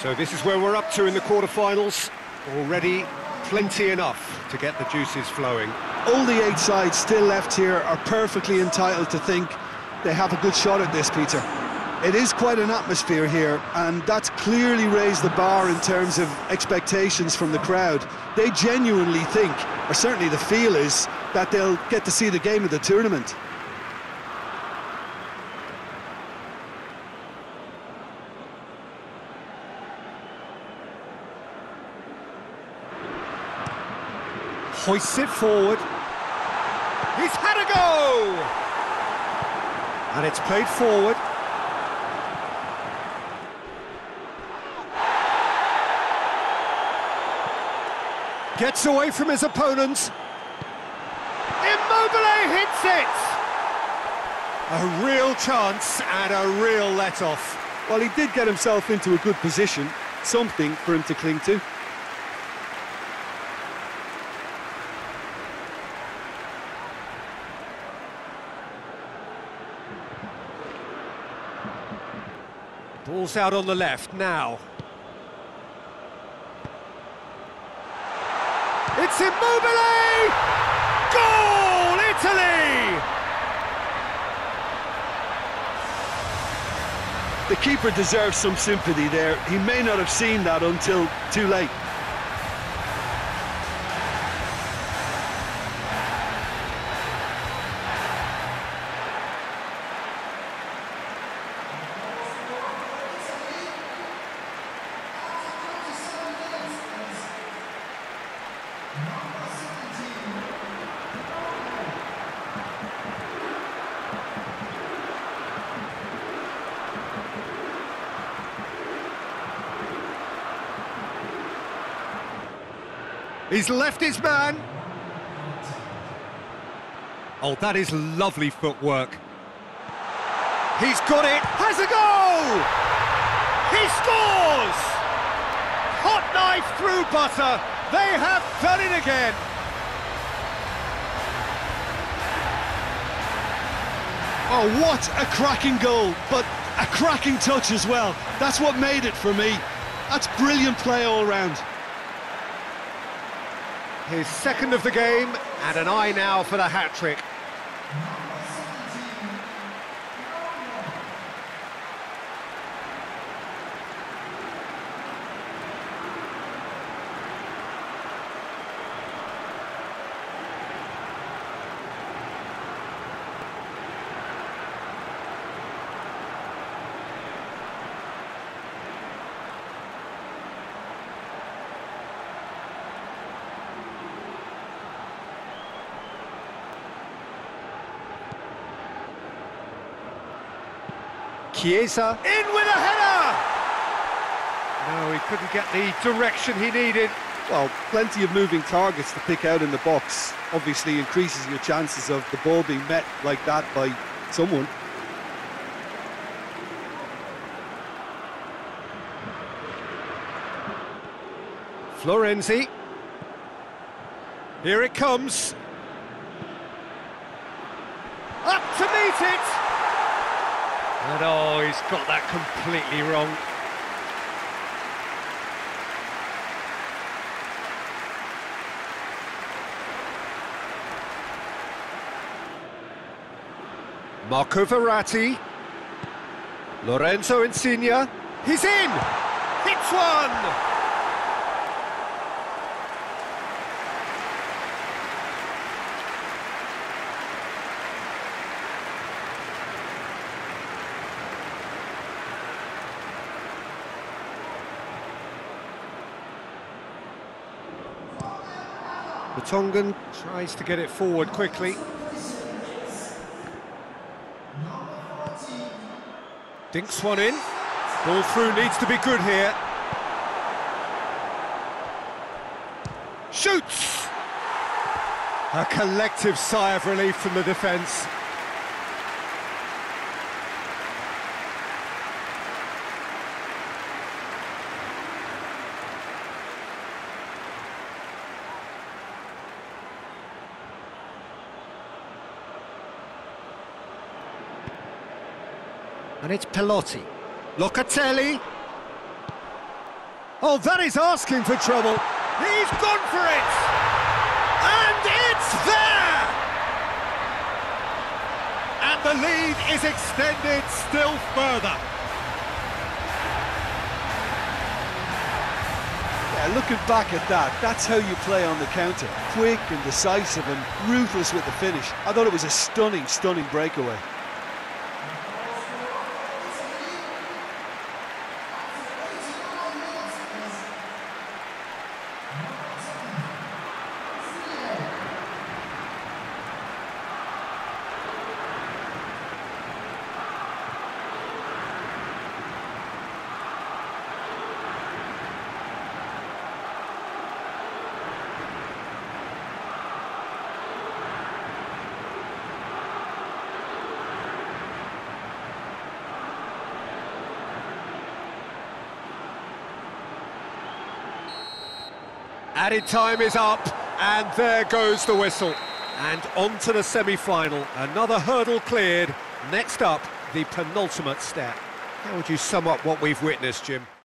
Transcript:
So this is where we're up to in the quarterfinals. Already plenty enough to get the juices flowing. All the 8 sides still left here are perfectly entitled to think they have a good shot at this, Peter. It is quite an atmosphere here, and that's clearly raised the bar in terms of expectations from the crowd. They genuinely think, or certainly the feel is, that they'll get to see the game of the tournament. Hoists it forward. He's had a go! And it's played forward. Gets away from his opponents. Immobile hits it! A real chance and a real let-off. Well, he did get himself into a good position. Something for him to cling to. Ball's out on the left now. It's Immobile! Goal, Italy! The keeper deserves some sympathy there. He may not have seen that until too late. He's left his man. Oh, that is lovely footwork. He's got it. Has a goal! He scores! Hot knife through butter. They have done it again. Oh, what a cracking goal, but a cracking touch as well. That's what made it for me. That's brilliant play all round. His second of the game, and an eye now for the hat-trick. Chiesa, in with a header! No, he couldn't get the direction he needed. Well, plenty of moving targets to pick out in the box. Obviously increases your chances of the ball being met like that by someone. Florenzi. Here it comes. Up to meet it! And oh, he's got that completely wrong. Marco Verratti. Lorenzo Insigne. He's in! Hits one! The Tongan tries to get it forward quickly. Dinks one in. Ball through needs to be good here. Shoots! A collective sigh of relief from the defence. And it's Pelotti. Locatelli. Oh, that is asking for trouble. He's gone for it! And it's there! And the lead is extended still further. Yeah, looking back at that, that's how you play on the counter. Quick and decisive and ruthless with the finish. I thought it was a stunning, stunning breakaway. Added time is up, and there goes the whistle. And on to the semi-final, another hurdle cleared. Next up, the penultimate step. How would you sum up what we've witnessed, Jim?